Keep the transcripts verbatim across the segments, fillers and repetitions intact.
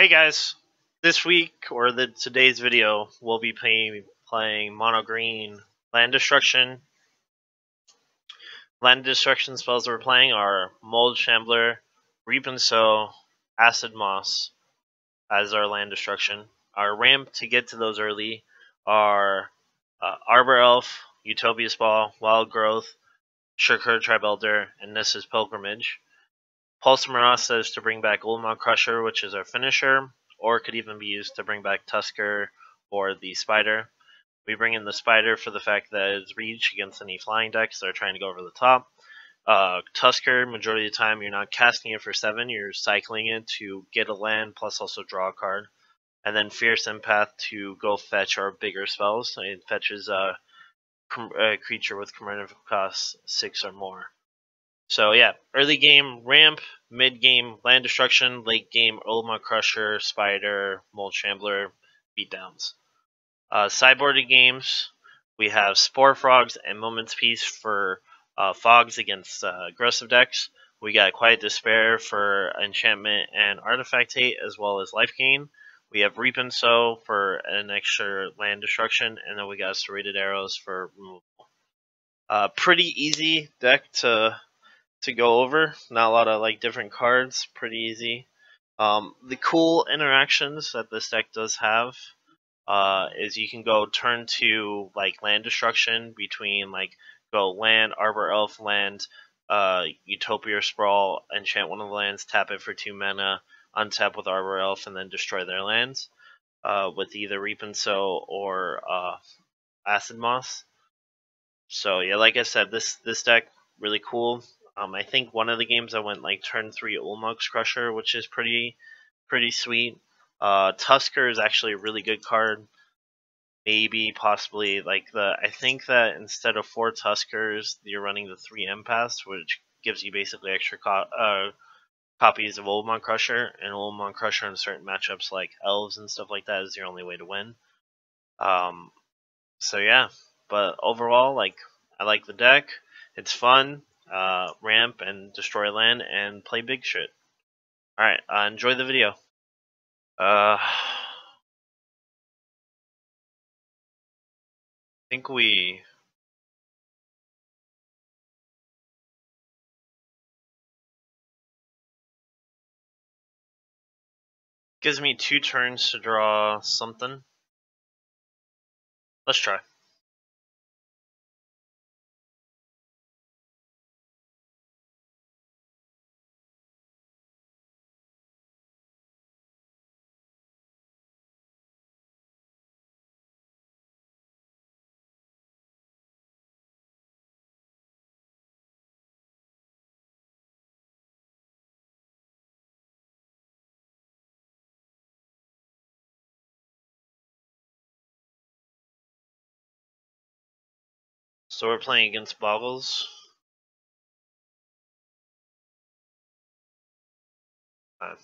Hey guys, this week, or the today's video, we'll be play, playing Mono Green Land Destruction. Land Destruction spells we're playing are Mold Shambler, Reap and Sow, Acid-Moss as our Land Destruction. Our ramp to get to those early are uh, Arbor Elf, Utopia Sprawl, Wild Growth, Sakura-Tribe Elder, and Nissa's Pilgrimage. Pulse of Murasa is to bring back Ulamog's Crusher, which is our finisher, or could even be used to bring back Tusker or the Spider. We bring in the Spider for the fact that it's reach against any flying decks that are trying to go over the top. Uh, Tusker, majority of the time, you're not casting it for seven, you're cycling it to get a land, plus also draw a card. And then Fierce Empath to go fetch our bigger spells. So it fetches a, a creature with commemorative cost six or more. So yeah, early game ramp, mid game land destruction, late game Ulamog's Crusher, Spider, Mold Shambler, beatdowns. Uh, sideboarded games, we have Spore Frogs and Moment's Peace for uh, fogs against uh, aggressive decks. We got Quiet Despair for enchantment and artifact hate, as well as life gain. We have Reap and Sow for an extra land destruction, and then we got Serrated Arrows for removal. Uh, pretty easy deck to. to go over, not a lot of like different cards, pretty easy. Um, the cool interactions that this deck does have uh, is you can go turn to like land destruction between like go land, Arbor Elf land, uh, Utopia Sprawl, enchant one of the lands, tap it for two mana, untap with Arbor Elf, and then destroy their lands uh, with either Reap and Sow or uh, Acid-Moss. So yeah, like I said, this this deck really cool. Um, I think one of the games I went like turn three Ulamog's Crusher, which is pretty pretty sweet. Uh, Tusker is actually a really good card. Maybe, possibly, like the I think that instead of four Tuskers, you're running the three Empaths, which gives you basically extra co uh, copies of Ulamog's Crusher. And Ulamog's Crusher in certain matchups like Elves and stuff like that is your only way to win. Um, so yeah, but overall, like I like the deck. It's fun. Uh, ramp and destroy land and play big shit. Alright, uh, enjoy the video. Uh, I think we... Gives me two turns to draw something. Let's try. So we're playing against Boggles. Uh,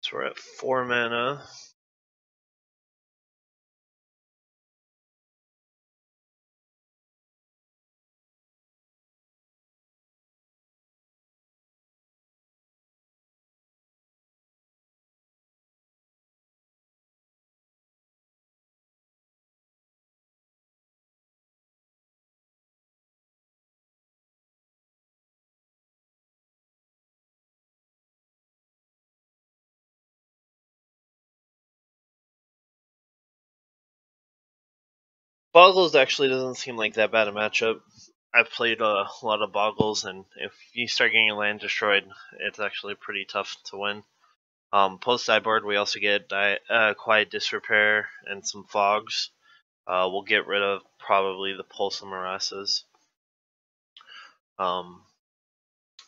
so we're at four mana. Boggles actually doesn't seem like that bad a matchup. I've played a lot of Boggles, and if you start getting your land destroyed, it's actually pretty tough to win. Um, post sideboard, we also get uh, Quiet Disrepair and some Fogs. Uh, we'll get rid of probably the Pulse of Murasas. Um,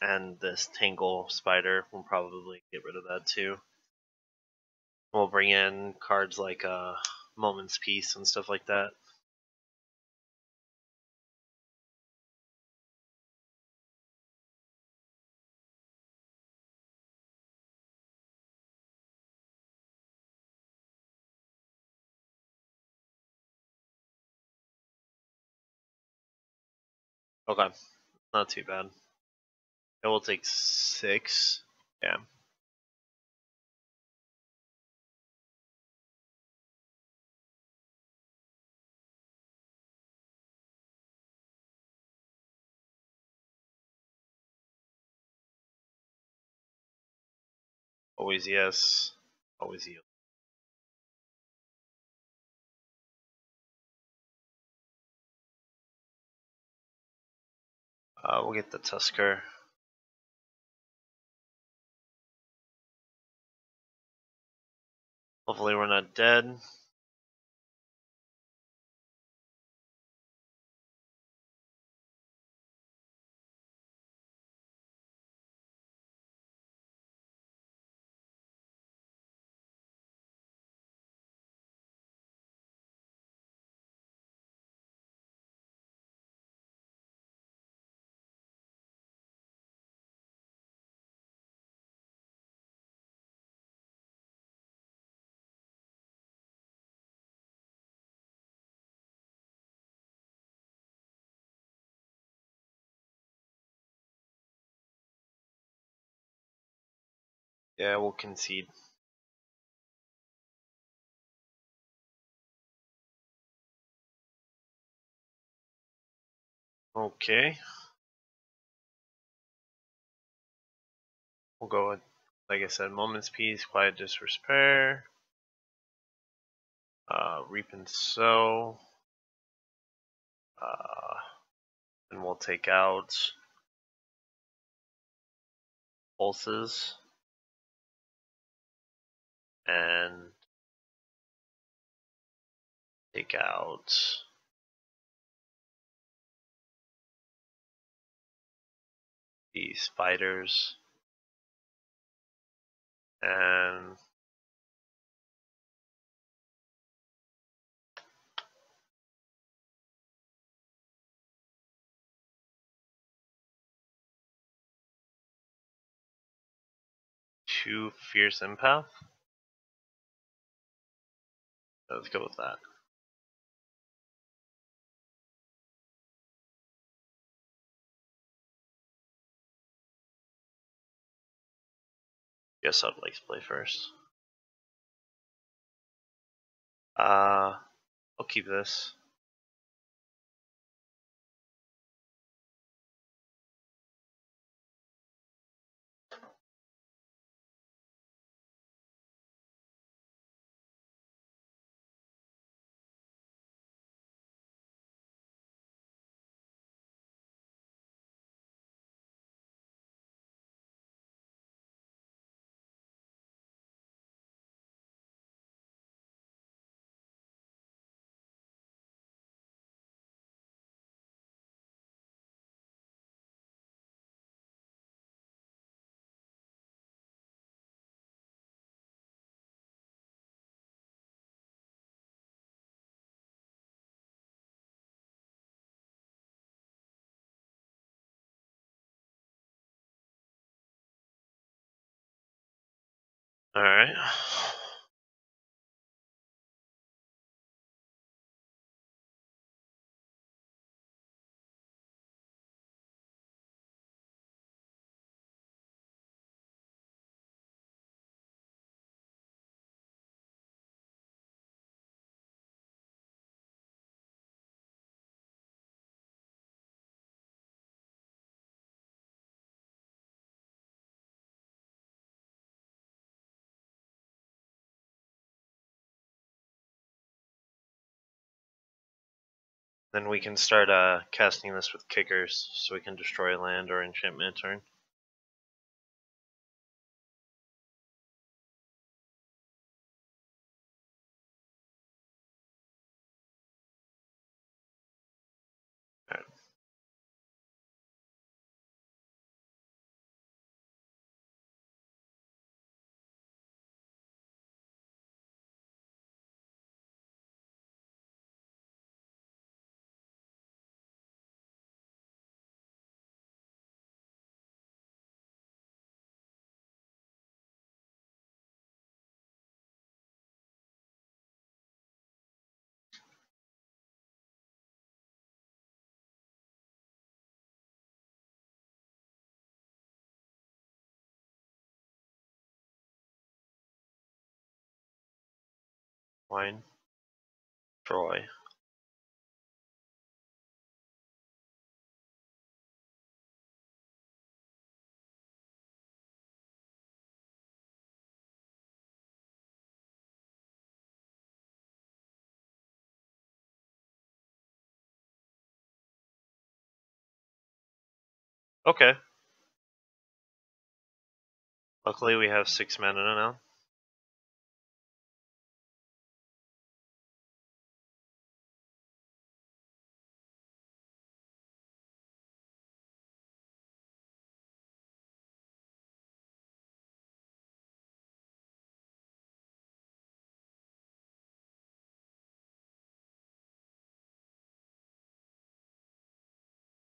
and this Tangle Spider, we'll probably get rid of that too. We'll bring in cards like uh, Moment's Peace and stuff like that. Okay, not too bad. It will take six. Yeah. Always yes. Always yield. Uh, we'll get the Tusker. Hopefully we're not dead. Yeah, we'll concede. Okay. We'll go with, like I said, Moment's Peace, Quiet Disrepair, uh, Reap and Sow, uh, and we'll take out Pulses. And take out the spiders and two Fierce Empath. Let's go with that. Guess I'd like to play first. Uh, I'll keep this. All right. Then we can start uh, casting this with kickers, so we can destroy land or enchantment turn. Wayne, Troy. Okay. Luckily we have six mana now.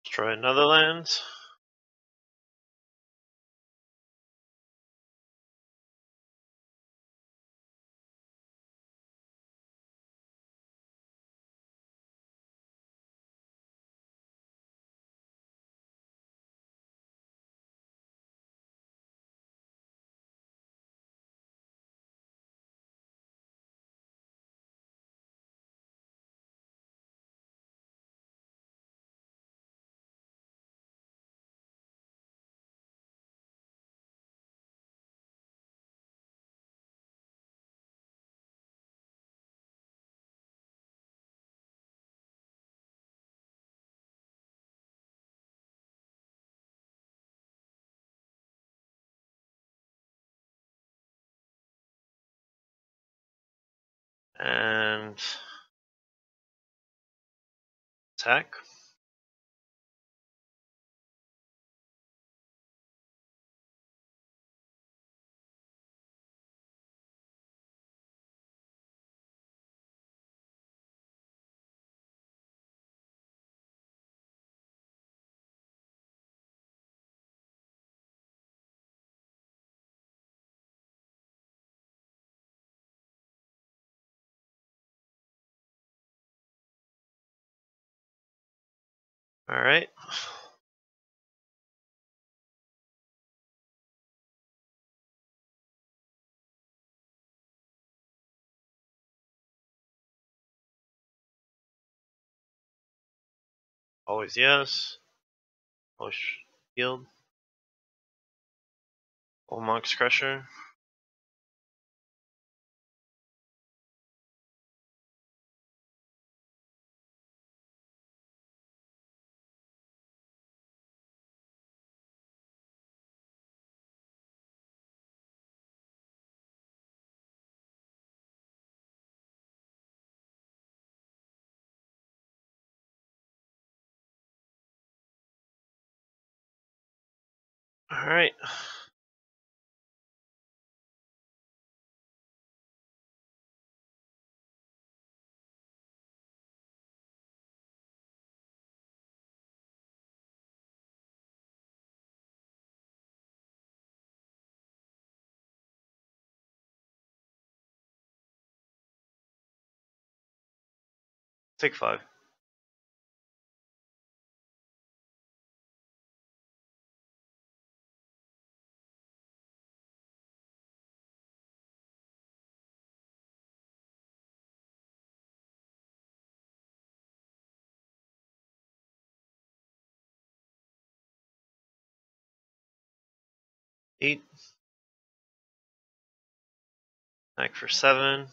Let's try another land. And attack. All right. Always yes. Push shield. Ulamog's Crusher. All right. Take five. Eight. Back for seven.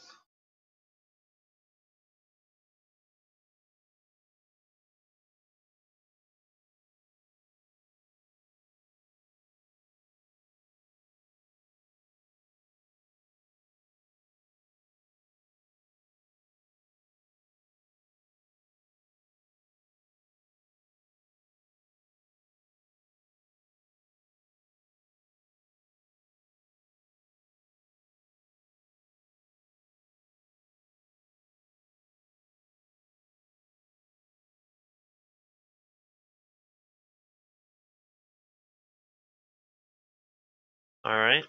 All right.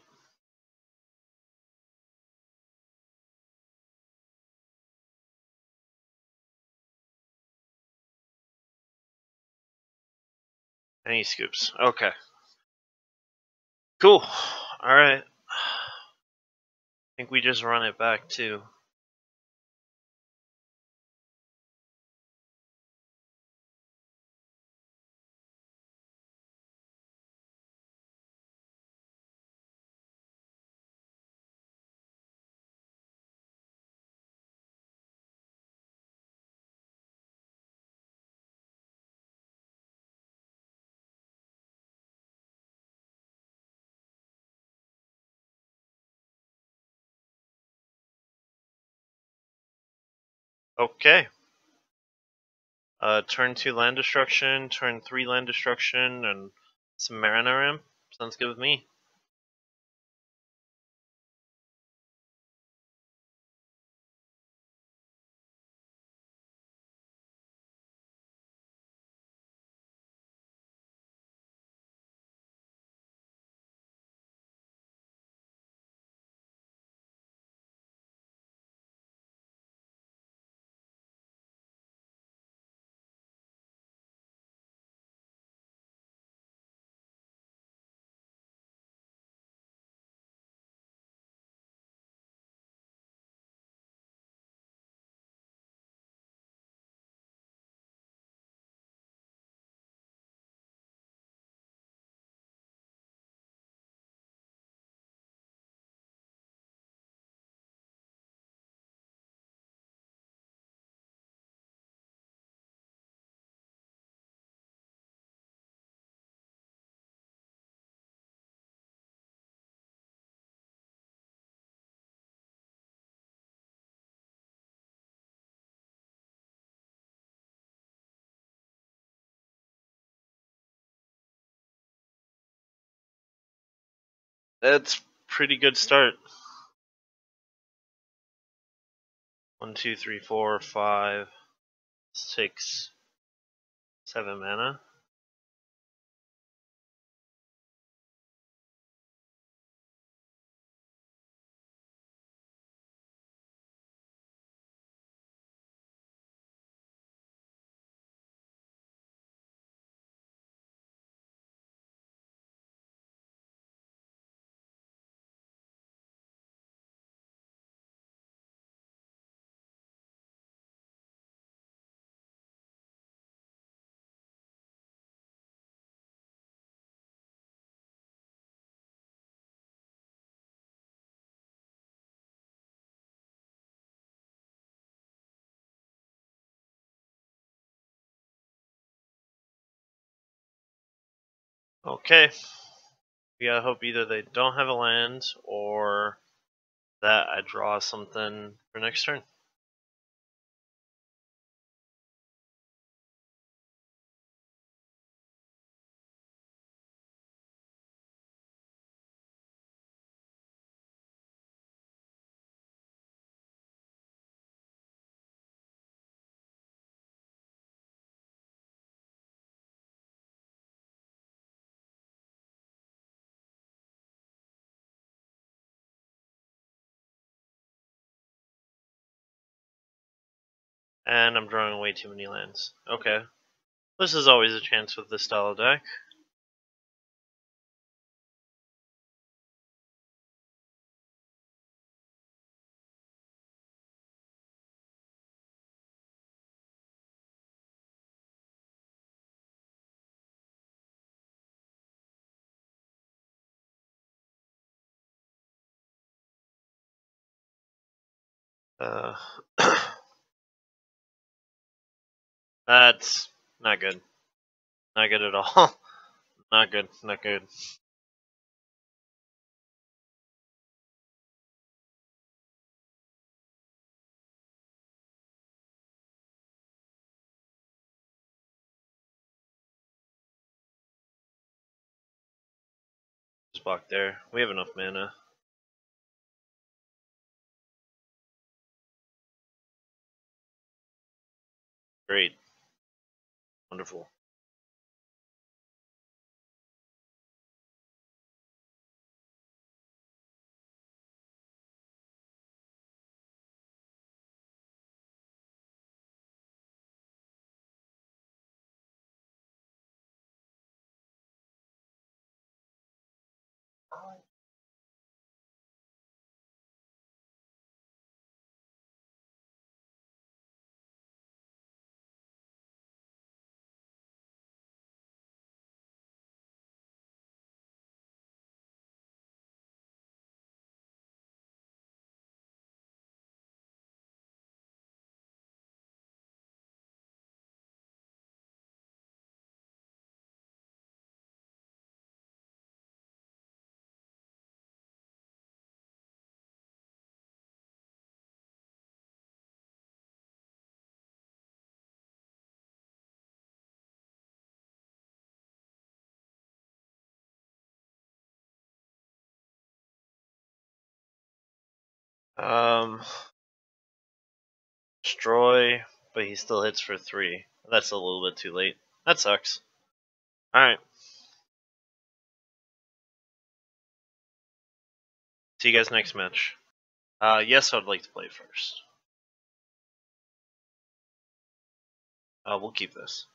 Any scoops? Okay. Cool. All right. I think we just run it back too. Okay. Uh, turn two land destruction, turn three land destruction, and some Marinarim. Sounds good with me. That's pretty good start. One, two, three, four, five, six, seven mana. Okay, we gotta hope either they don't have a land, or that I draw something for next turn. And I'm drawing way too many lands. Okay. This is always a chance with this style of deck. Uh... That's not good. Not good at all. Not good. Not good. Just block there. We have enough mana. Great. Wonderful. Um, destroy, but he still hits for three. That's a little bit too late. That sucks. Alright. See you guys next match. Uh, yes, I'd like to play first. Uh, we'll keep this.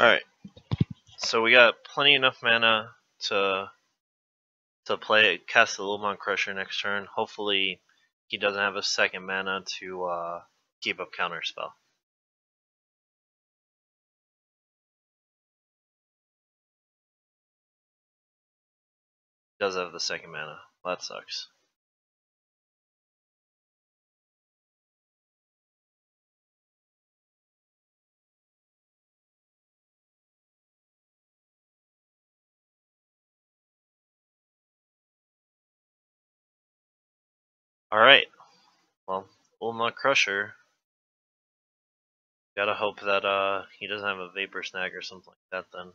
Alright, so we got plenty enough mana to to play cast the Ulamog's Crusher next turn. Hopefully he doesn't have a second mana to uh, keep up Counterspell. He does have the second mana. That sucks. Alright, well, Ulamog's Crusher, gotta hope that uh, he doesn't have a Vapor Snag or something like that then.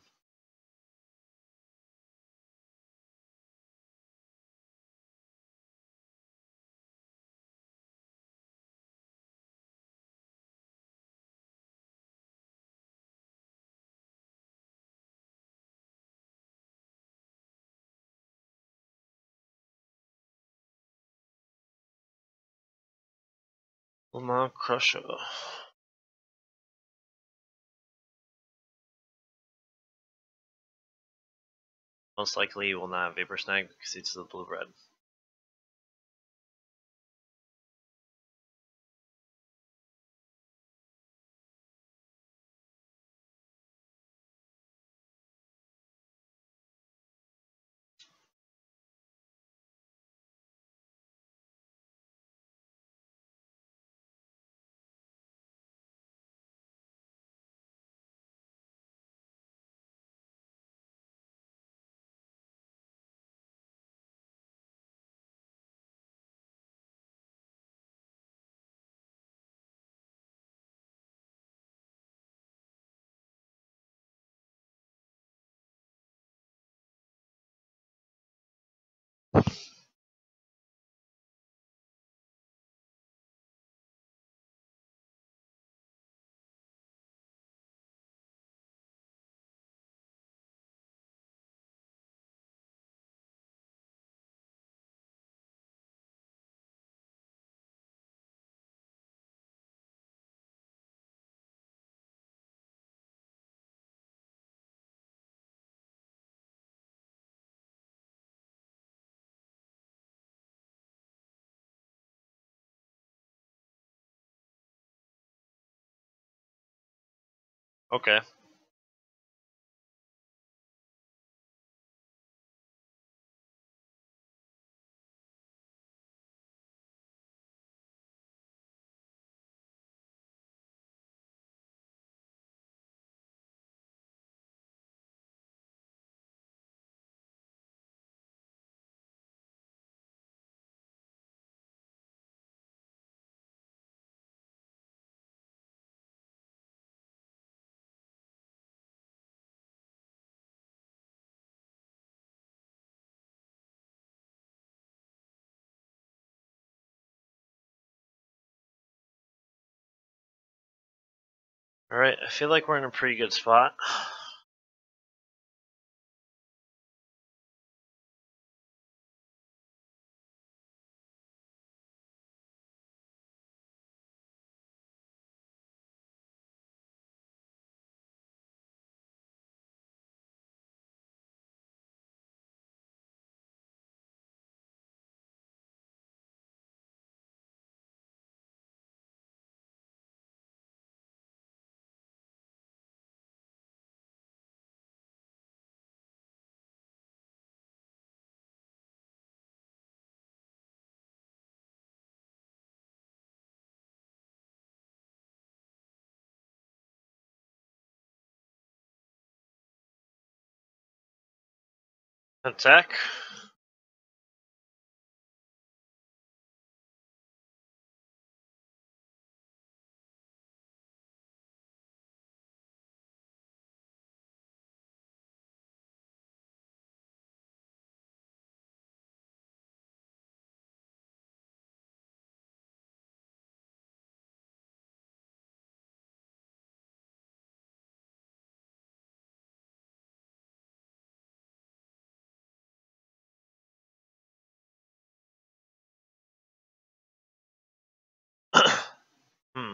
Ulamog's Crusher. Most likely he will not have Vapor Snag because it's the blue red. Okay. Alright, I feel like we're in a pretty good spot. Attack. Hmm.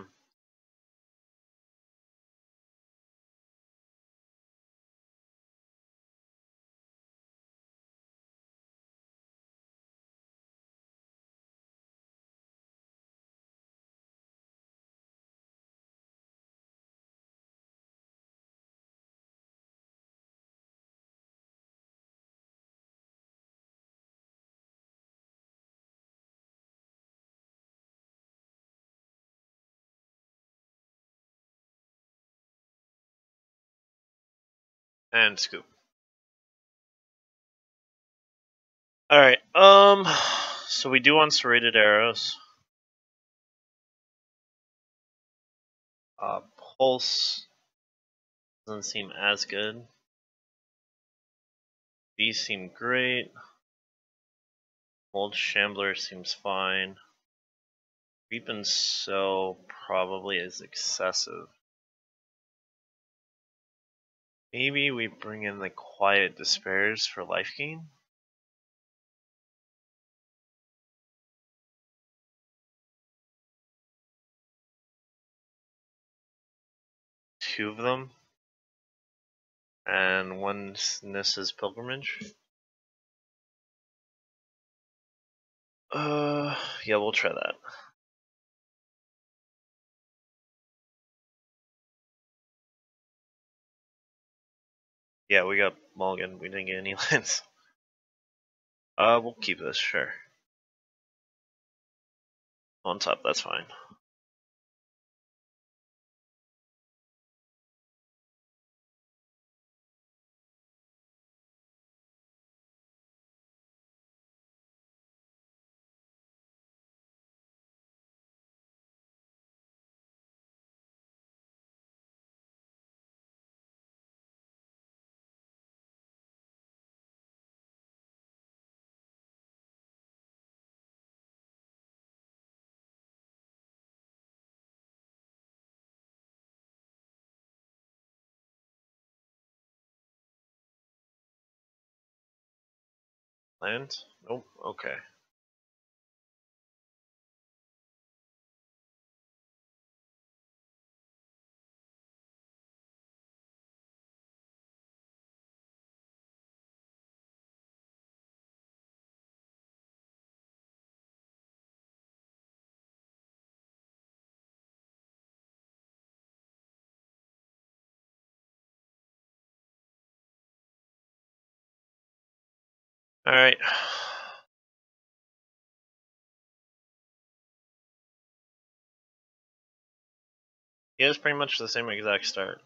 And scoop. Alright, um, so we do want serrated arrows. Uh, pulse doesn't seem as good. These seem great. Mold Shambler seems fine. Reap and Sow probably is excessive. Maybe we bring in the Quiet Despairs for life gain? Two of them. And one's Nissa's Pilgrimage. Uh, yeah, we'll try that. Yeah, we got Mulligan. We didn't get any lands. Uh, we'll keep this, sure. On top, that's fine. Land? Nope, okay. Alright. Yeah, it's pretty much the same exact start.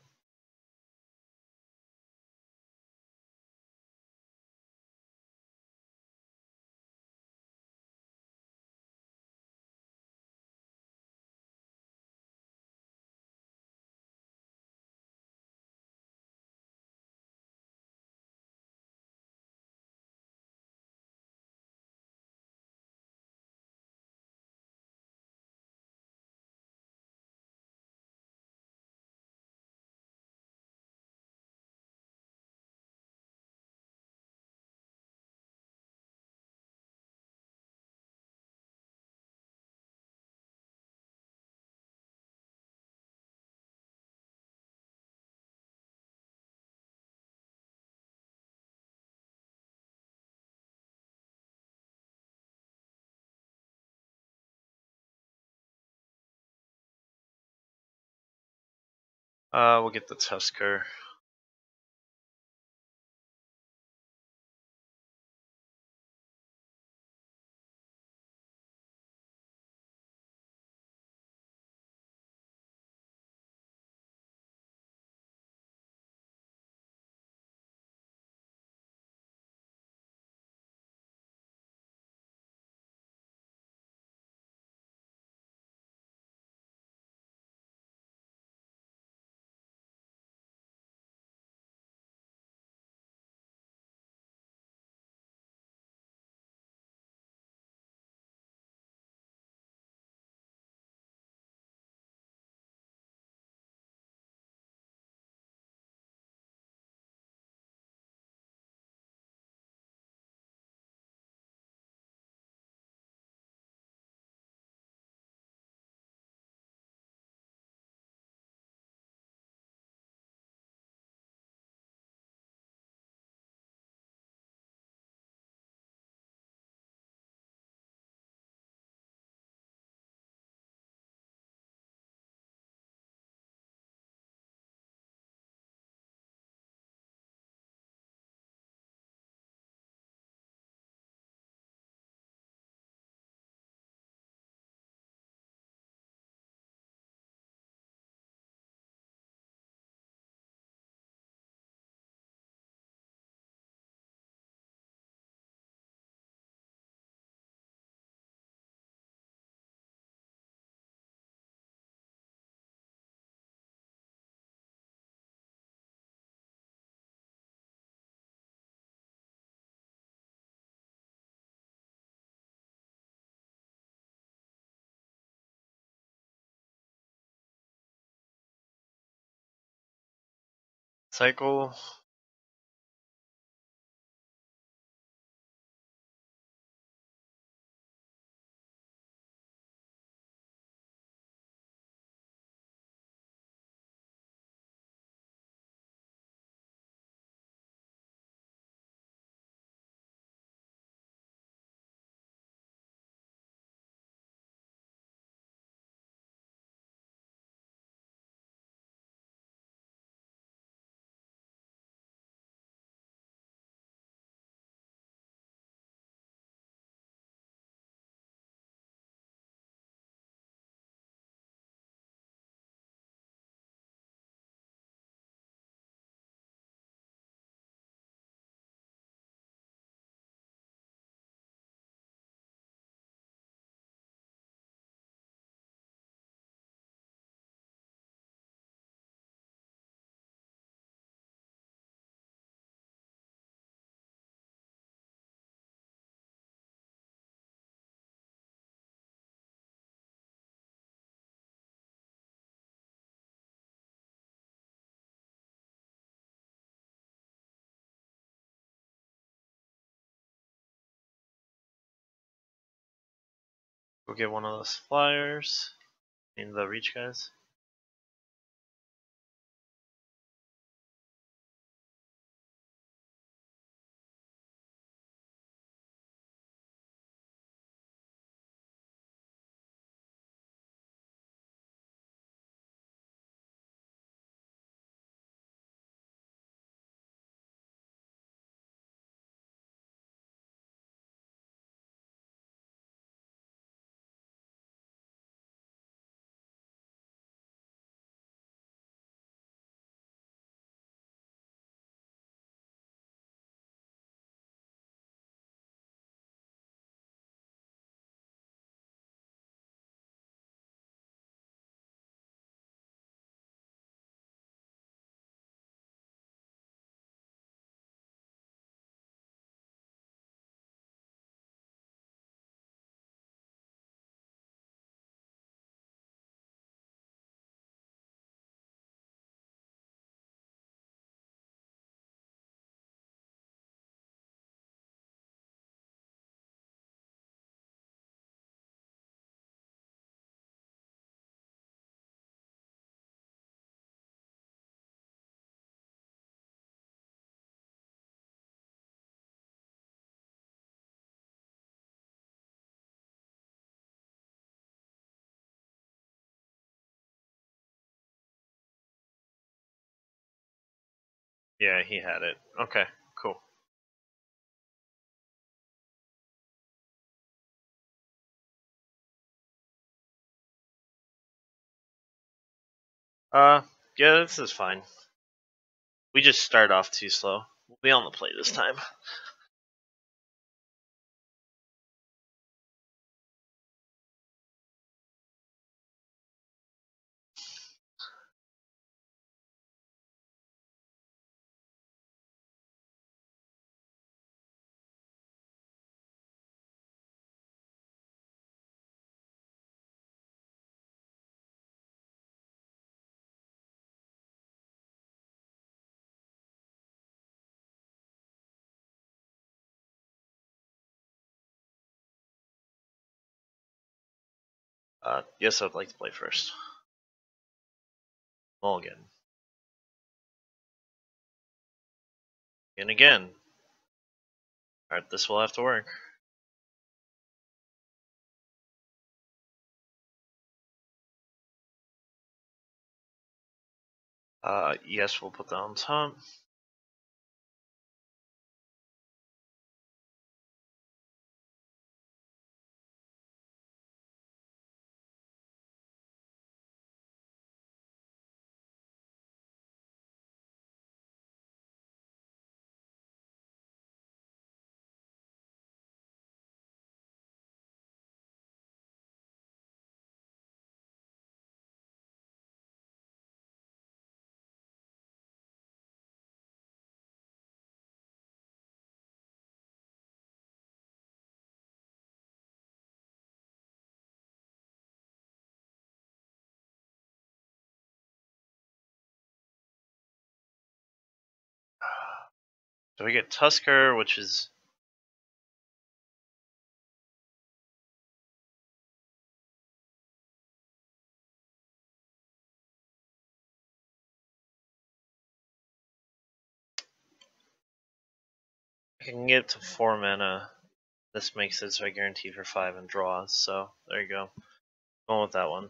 Uh, we'll get the Tusker. Cycle. We'll get one of those flyers in the reach guys. Yeah, he had it. Okay, cool. Uh, yeah, this is fine. We just start off too slow. We'll be on the play this time. Uh, yes, I'd like to play first. Mulligan. And again. Alright, this will have to work. Uh, yes, we'll put that on top. So we get Tusker, which is I can get to four mana. This makes it so I guarantee for five and draws. So there you go. Going with that one.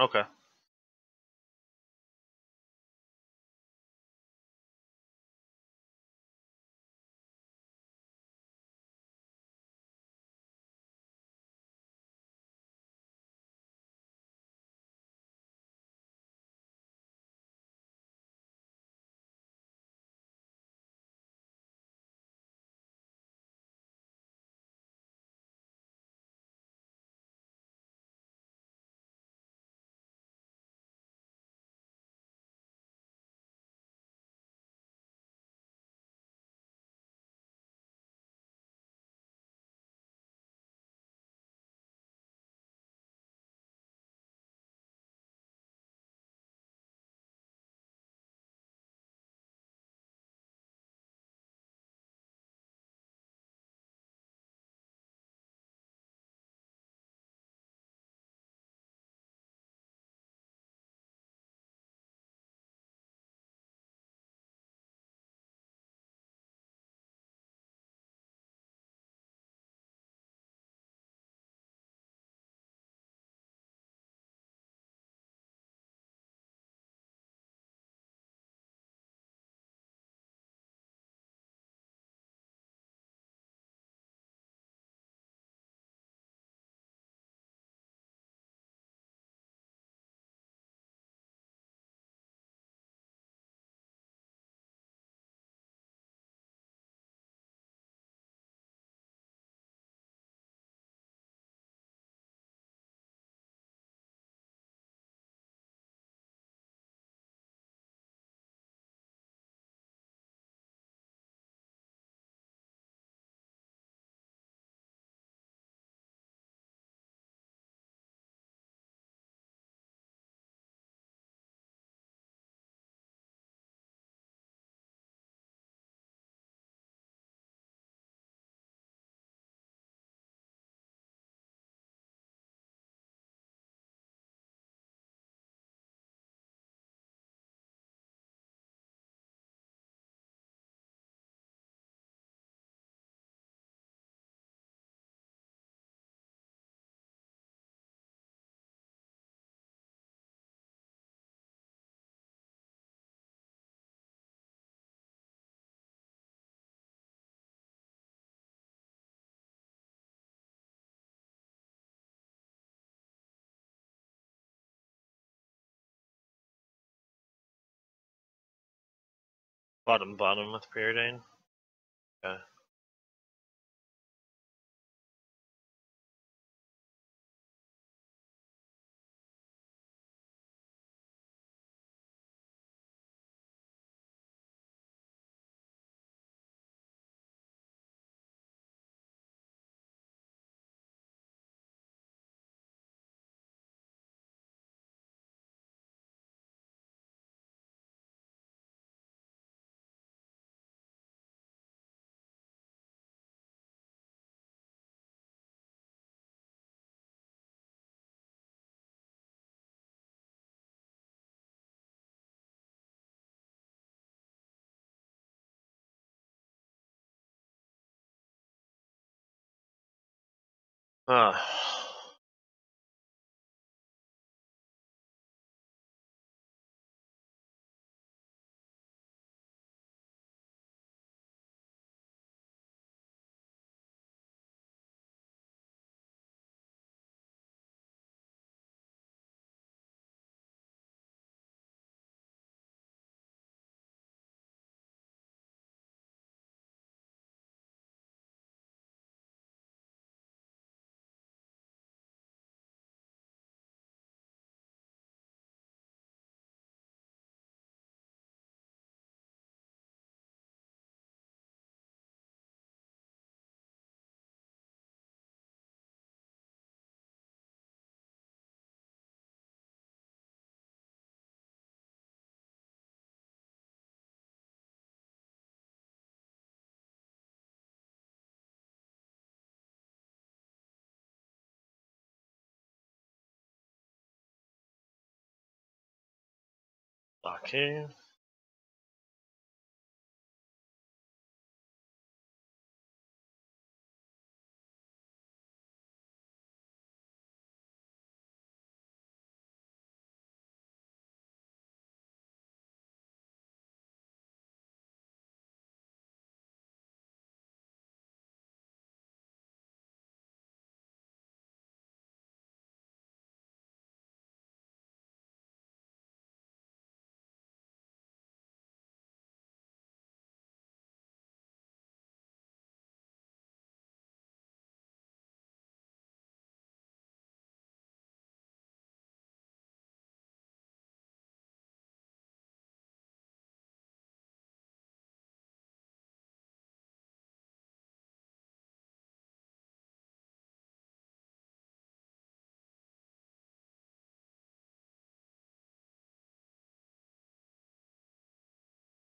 Okay. Bottom, bottom with Preordain. Okay. Huh. Okay.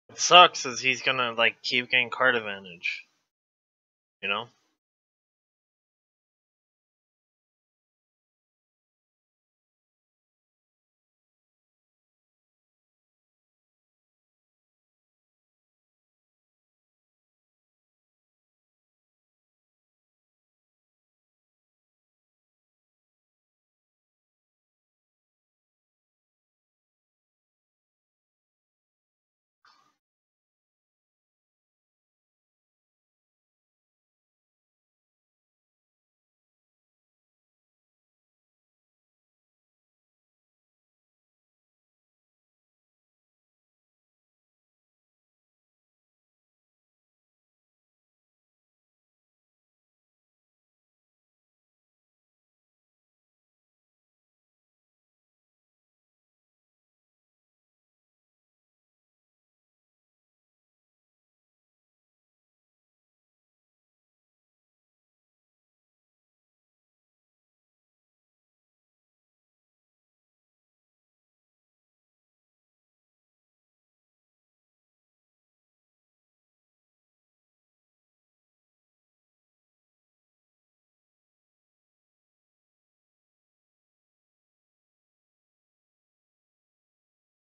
What sucks is he's gonna like keep getting card advantage, you know?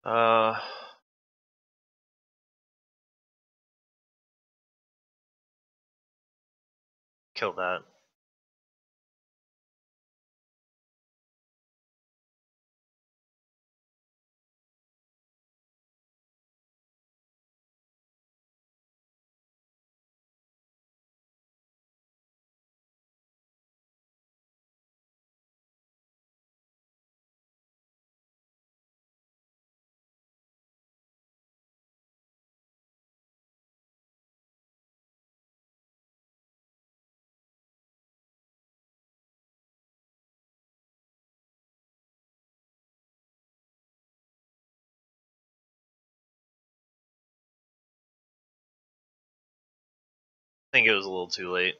Uh... Kill that. think it was a little too late.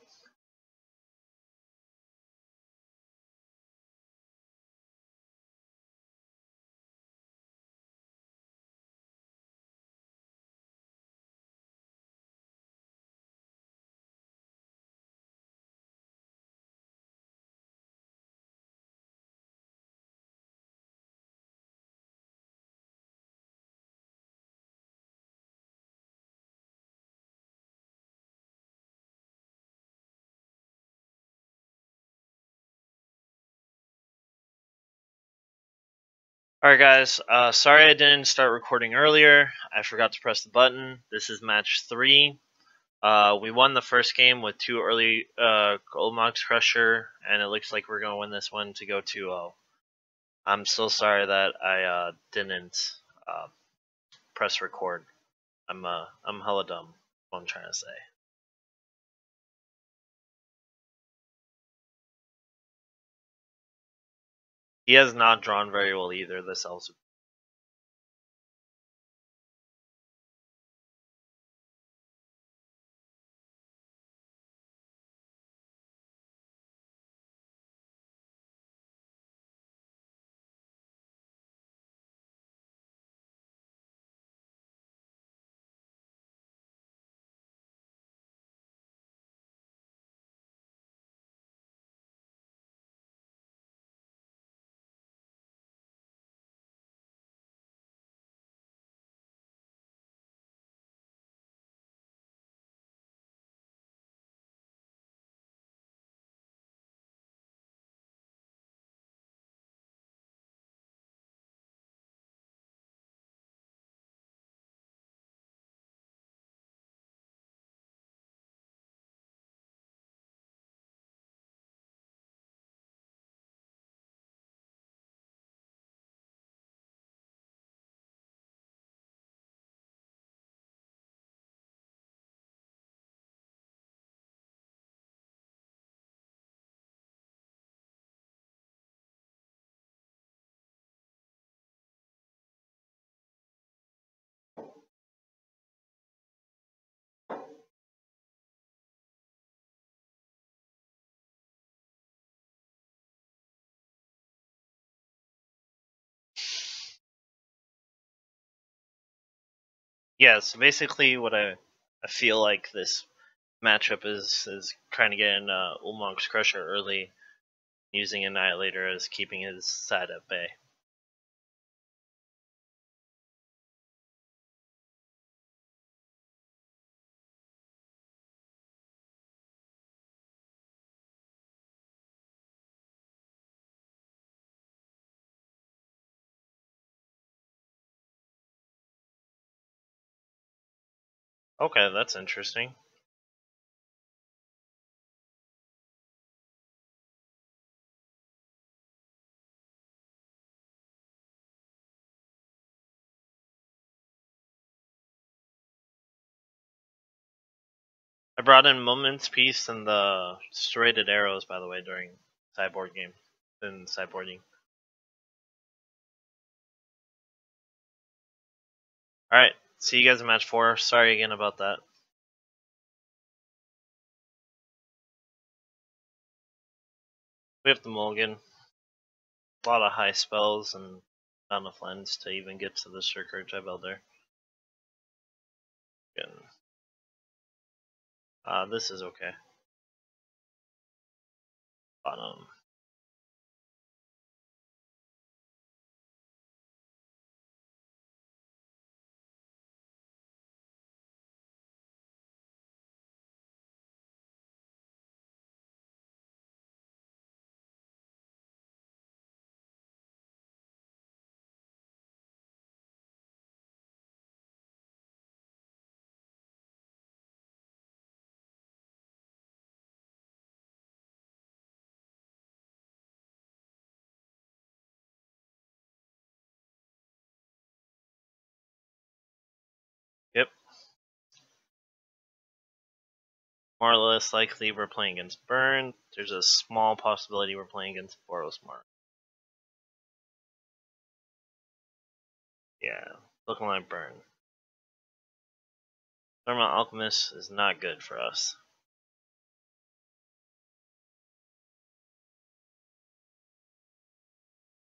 Alright guys, uh, sorry I didn't start recording earlier. I forgot to press the button. This is match three. Uh, we won the first game with two early uh, Ulamog's Crusher, and it looks like we're going to win this one to go two oh. I'm so sorry that I uh, didn't uh, press record. I'm, uh, I'm hella dumb, what I'm trying to say. He has not drawn very well either, this elf. Yeah, so basically what I, I feel like this matchup is is trying to get in uh, Ulamog's Crusher early, using Annihilator as keeping his side at bay. Okay, that's interesting. I brought in Moment's Peace and the Serrated Arrows, by the way, during sideboard game and sideboarding. All right. See you guys in match four. Sorry again about that. We have the mulligan. A lot of high spells and not enough lands to even get to the Sakura-Tribe Elder. Good. Uh, this is okay. Bottom. Yep. More or less likely we're playing against Burn. There's a small possibility we're playing against Boros Mark. Yeah, looking like Burn. Thermal Alchemist is not good for us.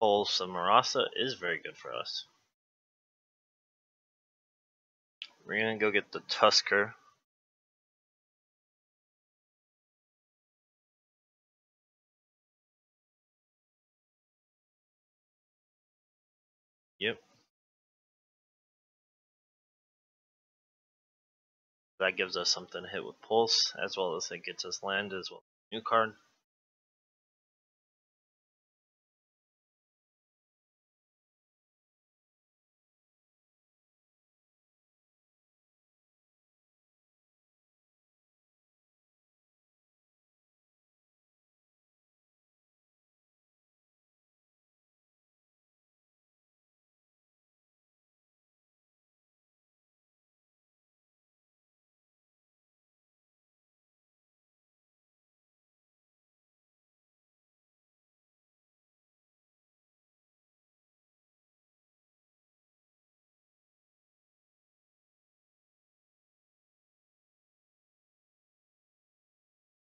Pulse of Murasa is very good for us. We're going to go get the Tusker. Yep. That gives us something to hit with Pulse, as well as it gets us land, as well as a new card.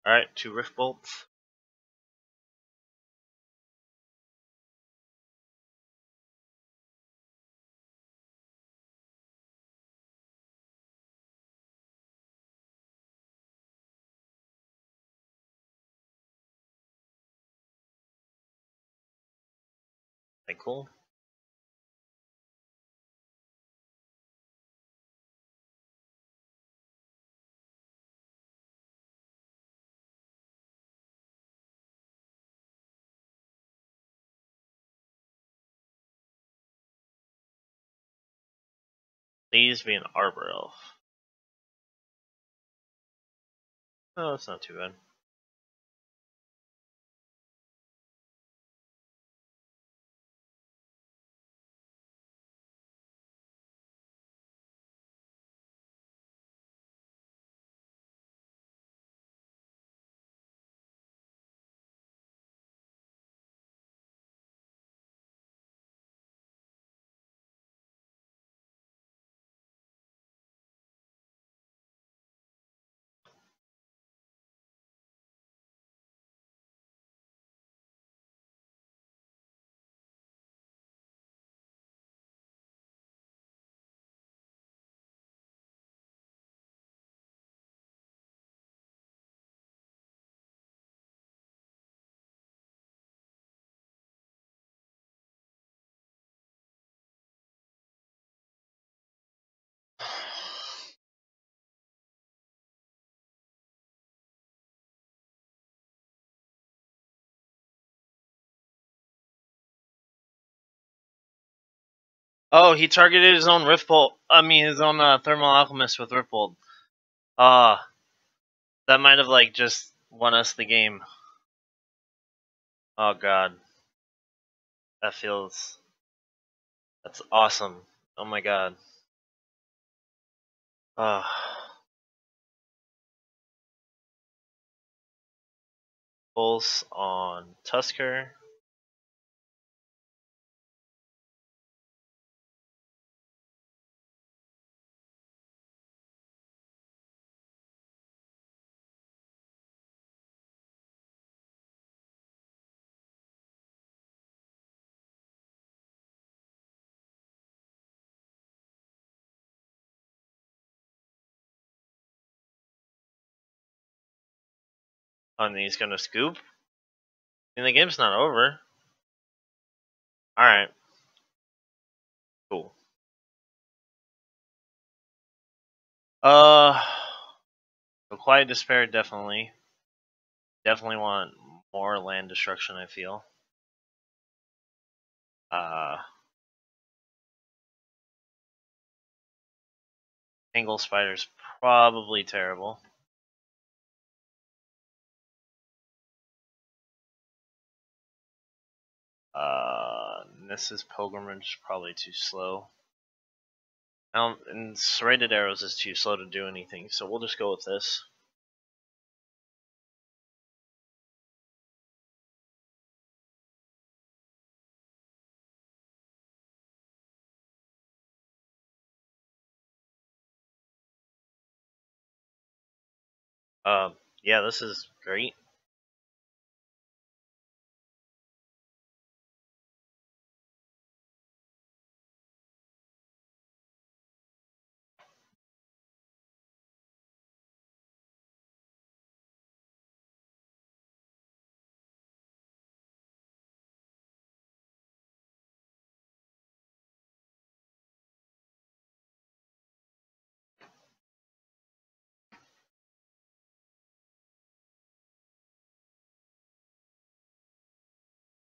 Alright, two Rift Bolts. Okay, cool. These be an Arbor Elf. Oh, that's not too bad. Oh, he targeted his own Rift Bolt. I mean, his own uh, Thermal Alchemist with Rift Bolt. Ah, uh, that might have like just won us the game. Oh god, that feels. That's awesome. Oh my god. Ah. Uh, Pulse on Tusker. And he's gonna scoop. And the game's not over. Alright. Cool. Uh so Quiet Despair definitely. Definitely want more land destruction, I feel. Uh Tangle Spider's probably terrible. Uh, Nissa's Pilgrimage probably too slow. I don't, and Serrated Arrows is too slow to do anything, so we'll just go with this. Uh, yeah, this is great.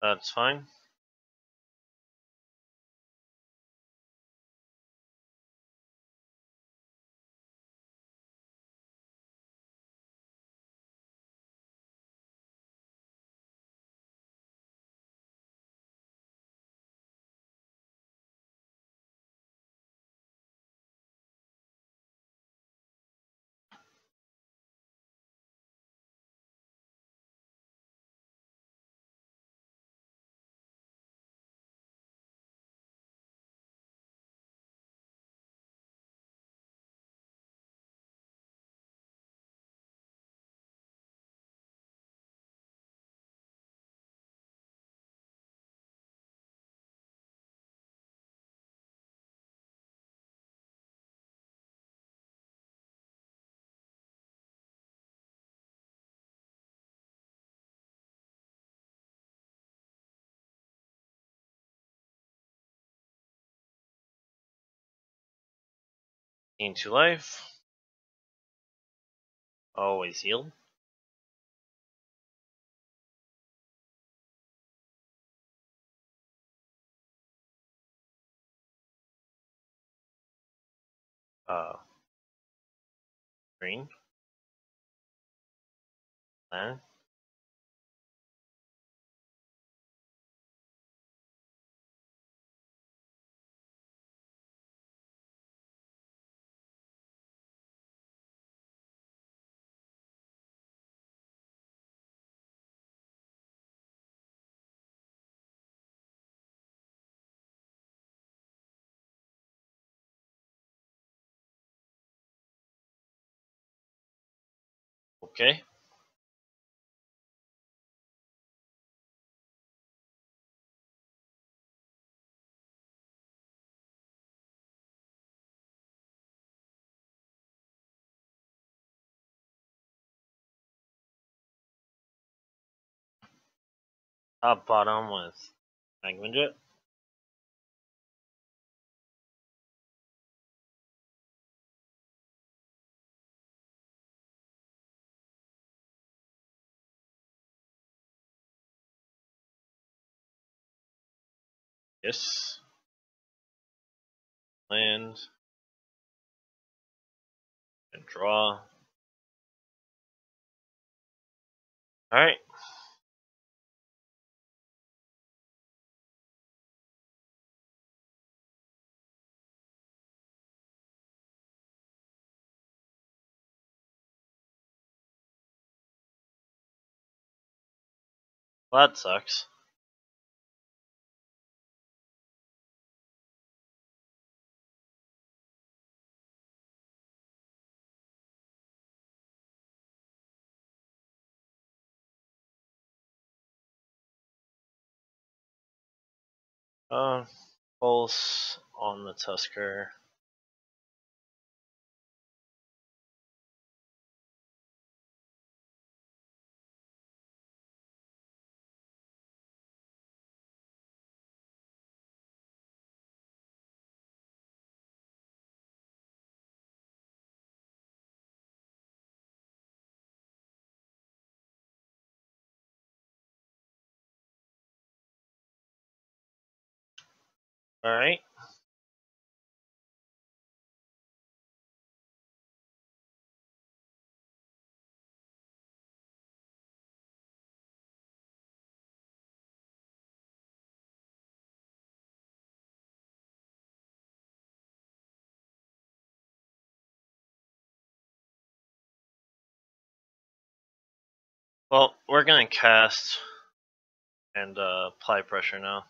That's fine. Into life. Always heal. Uh, green. Land. Okay. Top bottom with Magmajet. Yes. Land. And draw. Alright. Well, that sucks. Uh, pulse on the Tusker. All right. Well, we're going to cast and uh, apply pressure now.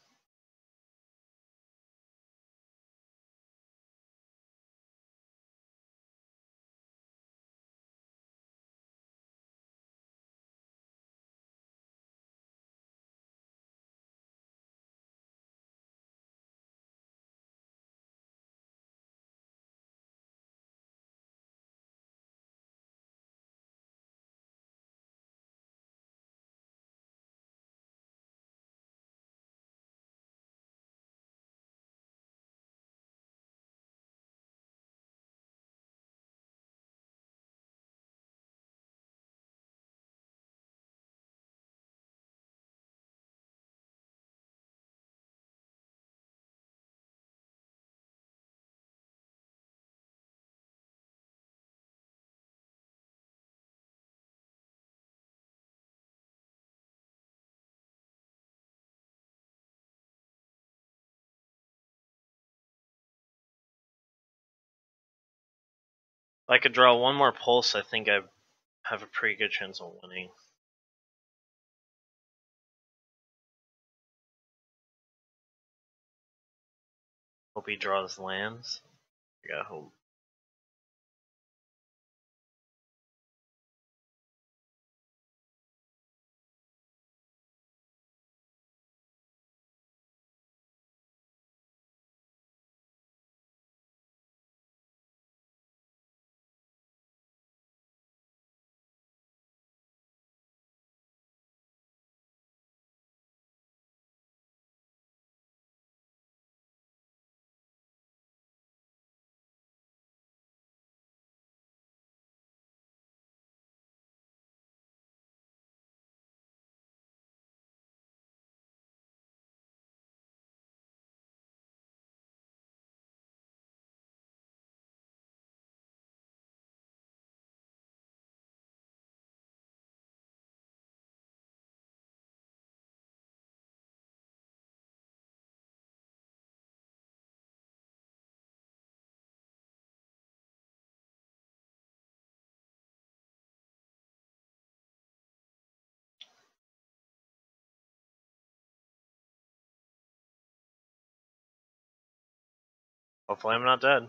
If I could draw one more pulse, I think I have a pretty good chance of winning. Hope he draws lands. I gotta hope. Hopefully I'm not dead.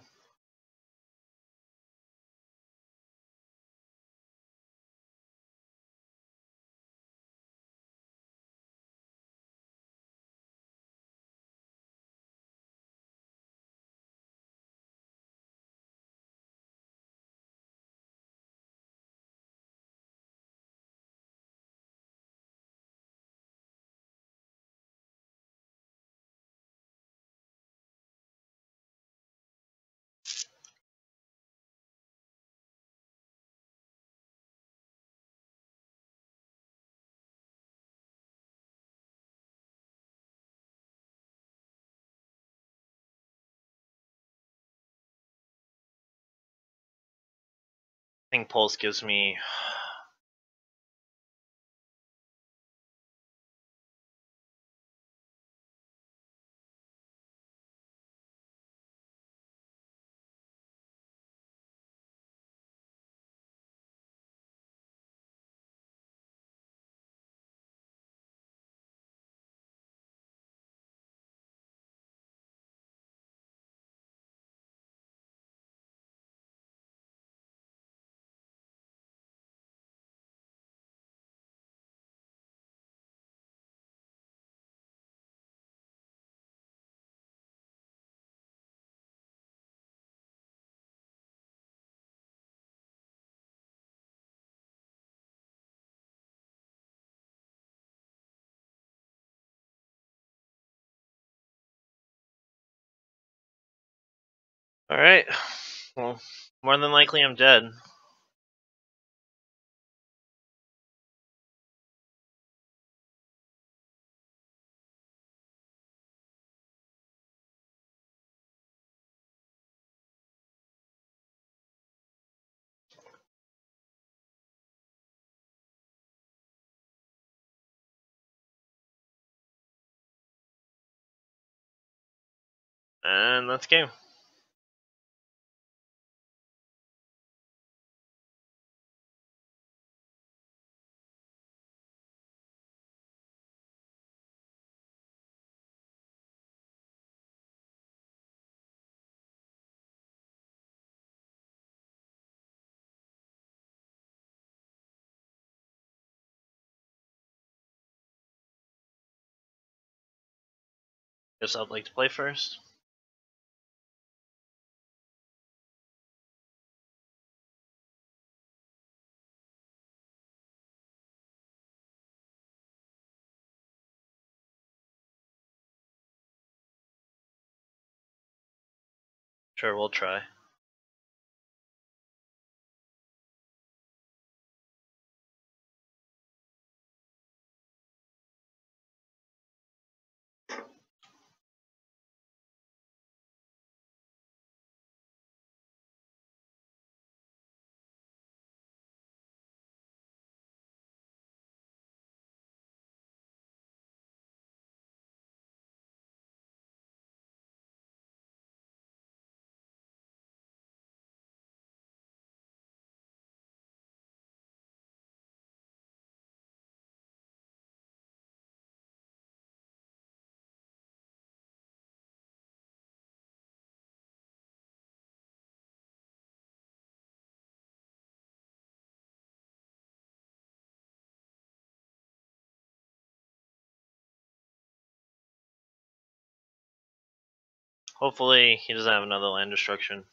I think Pulse gives me Alright, well, more than likely I'm dead. And that's game. Guess I'd like to play first. Sure, we'll try. Hopefully he doesn't have another land destruction.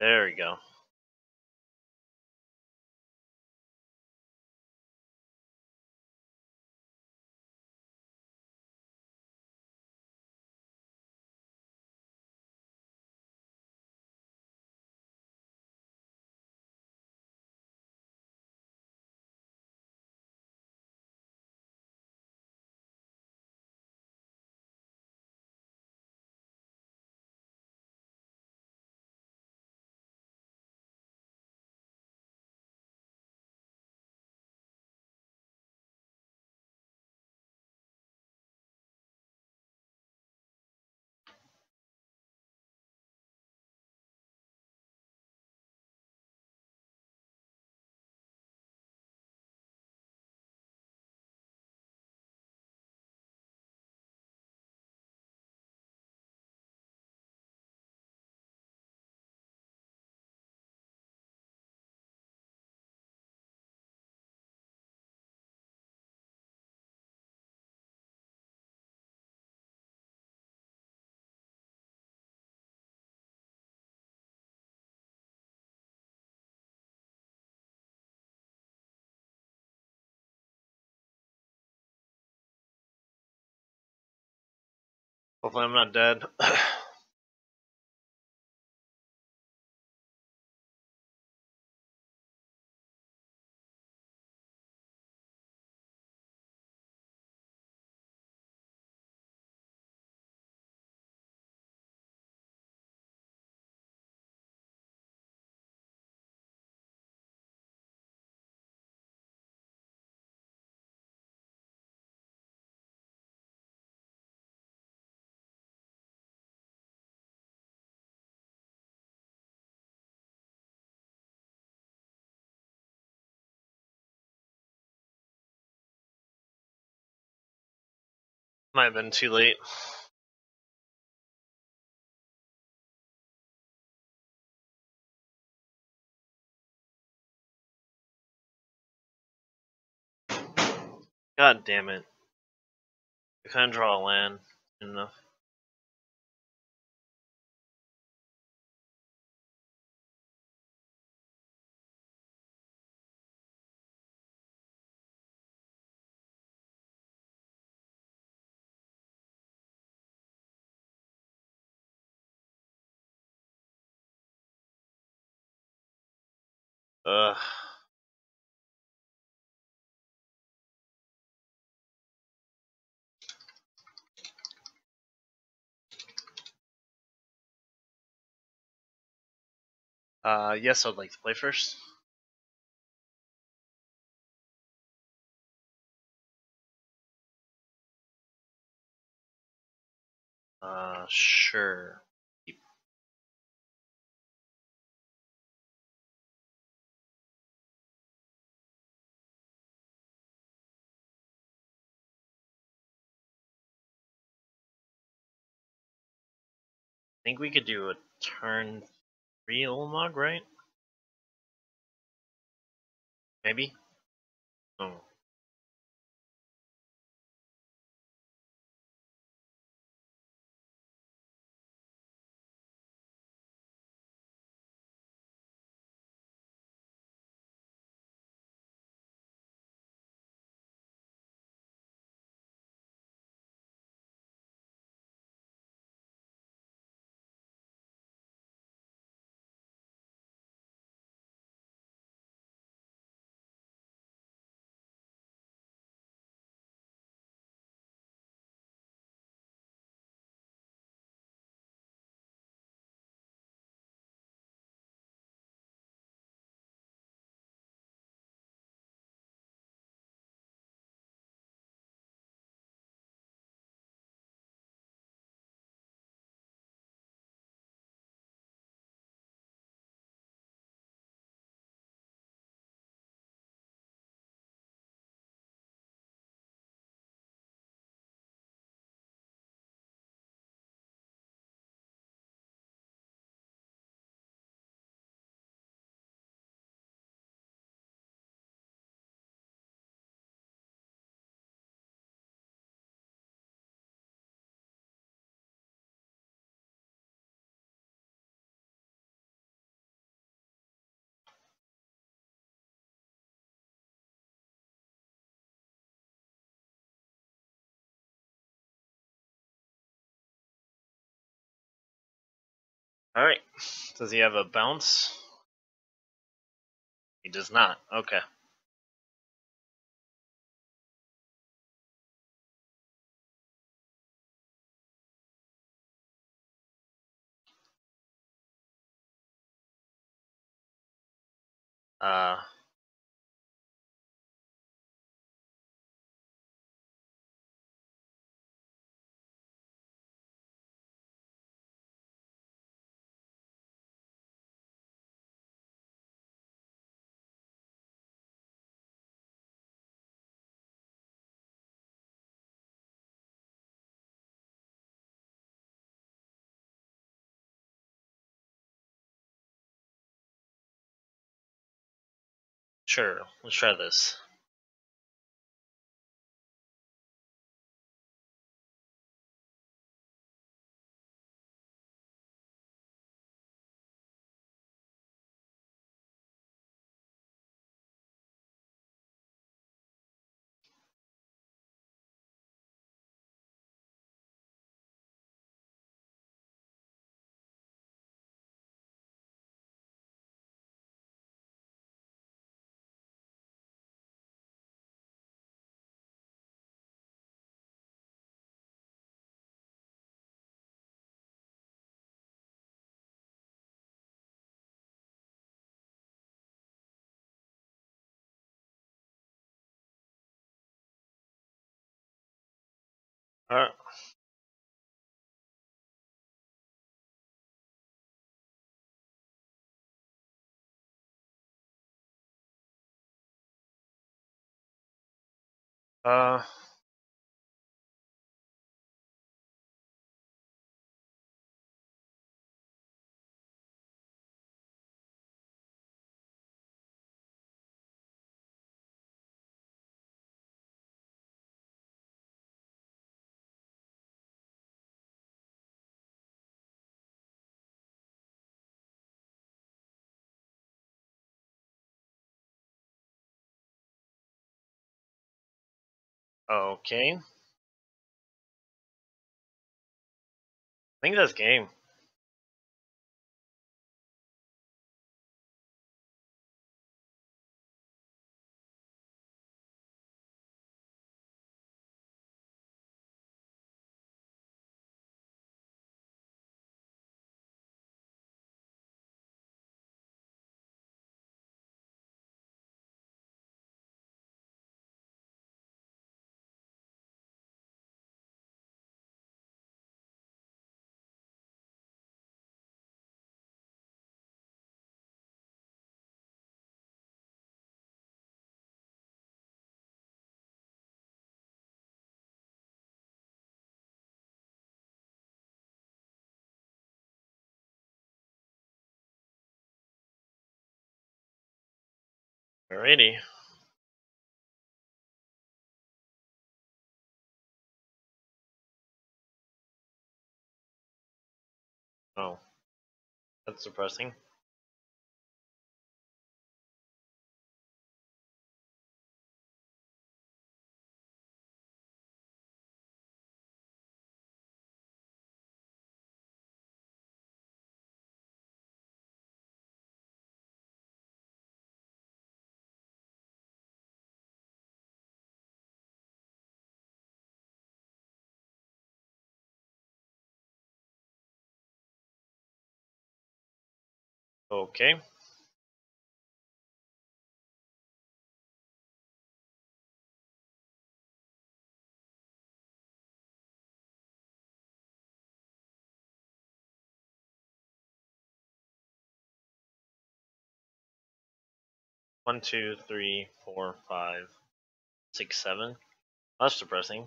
There we go. Hopefully I'm not dead. Might have been too late. God damn it. I couldn't draw a land soon enough. Ugh. Uh, yes, I'd like to play first. Uh, sure. I think we could do a turn three Ulamog, right? Maybe? Oh. Alright. Does he have a bounce? He does not. Okay. Uh... Sure, let's try this. All right. Uh. Okay. I think that's game. Alrighty. Oh, that's depressing. Okay. One, two, three, four, five, six, seven. That's depressing.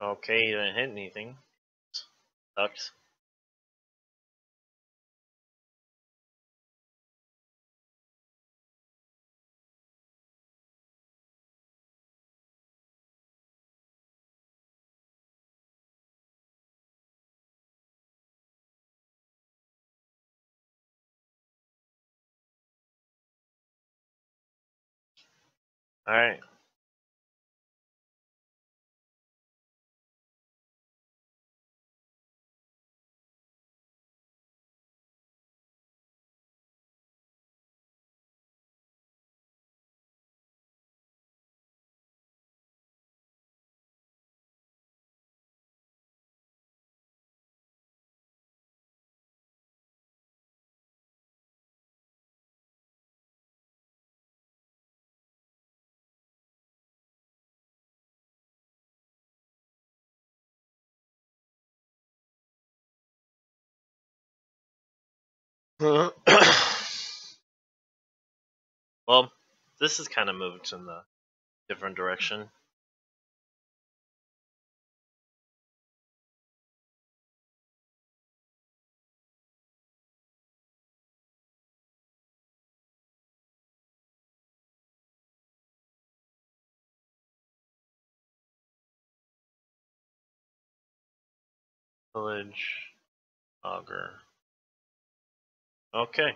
Okay, you didn't hit anything. Sucks. Alright. Well, this has kind of moved in a different direction. Village Augur. Okay.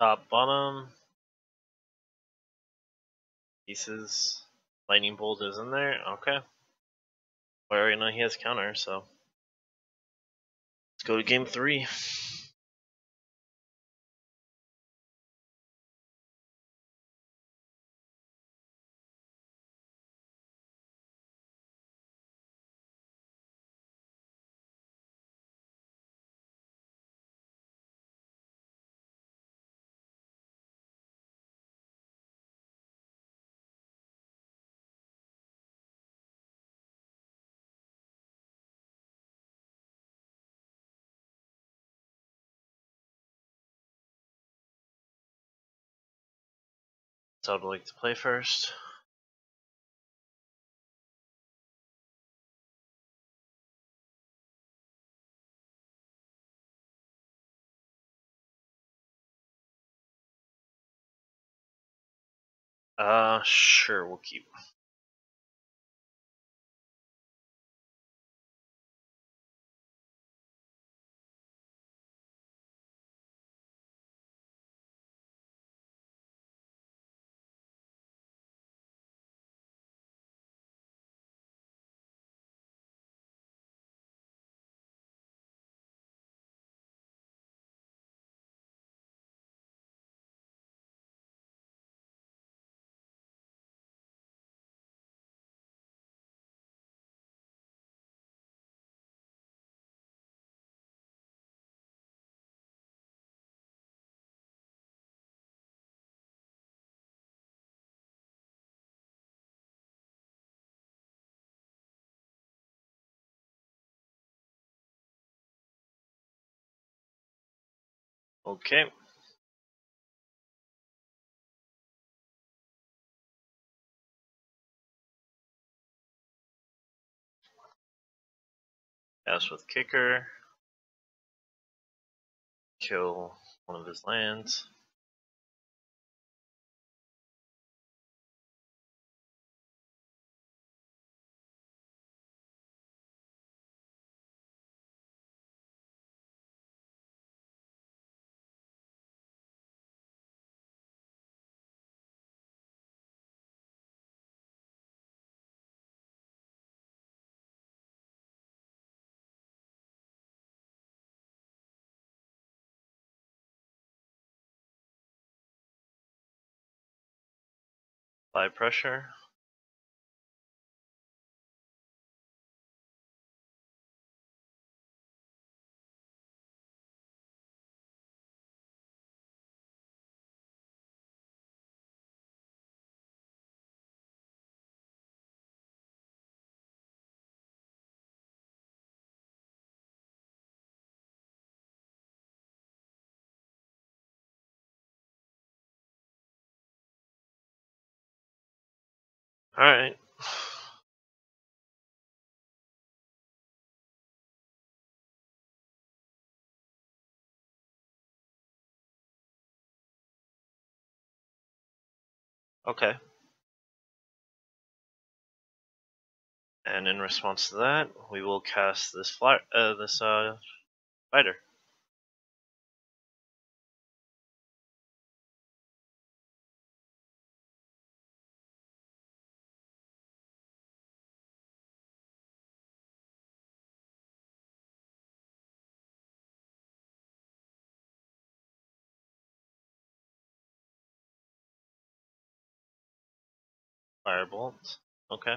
Top, bottom, pieces. Lightning Bolt is in there? Okay. I already know he has counter, so. Let's go to game three. I would like to play first. Uh, sure, we'll keep. Okay. Pass with kicker. Kill one of his lands. Apply pressure. All right. Okay. And in response to that, we will cast this fly, uh, this uh, spider. Firebolt. Okay.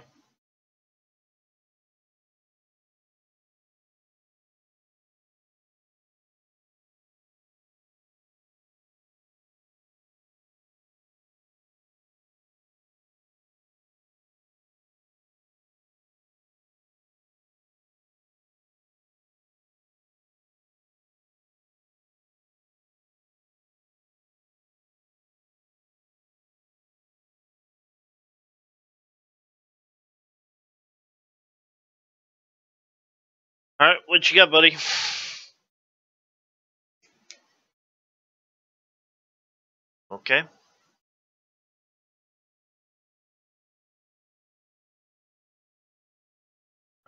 Alright, what you got, buddy? Okay.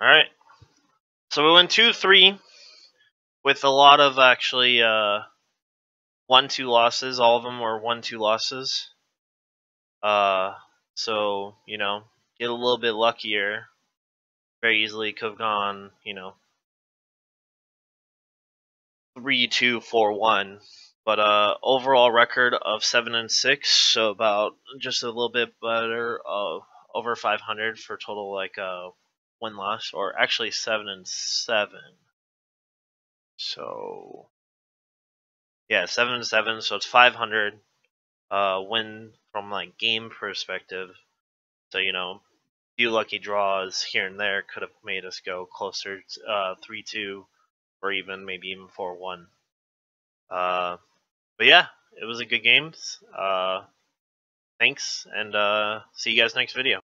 Alright. So we went two three with a lot of actually uh, one two losses. All of them were one two losses. Uh, so, you know, get a little bit luckier, very easily could have gone, you know, three two four one. But uh, overall record of seven and six, so about just a little bit better of over five hundred for total like uh win loss, or actually seven and seven. So yeah, seven and seven. So it's five hundred uh win from like game perspective. So you know, a few lucky draws here and there could have made us go closer to uh three two, or even maybe even four one. Uh. But yeah, it was a good game. Uh, thanks, and uh, see you guys next video.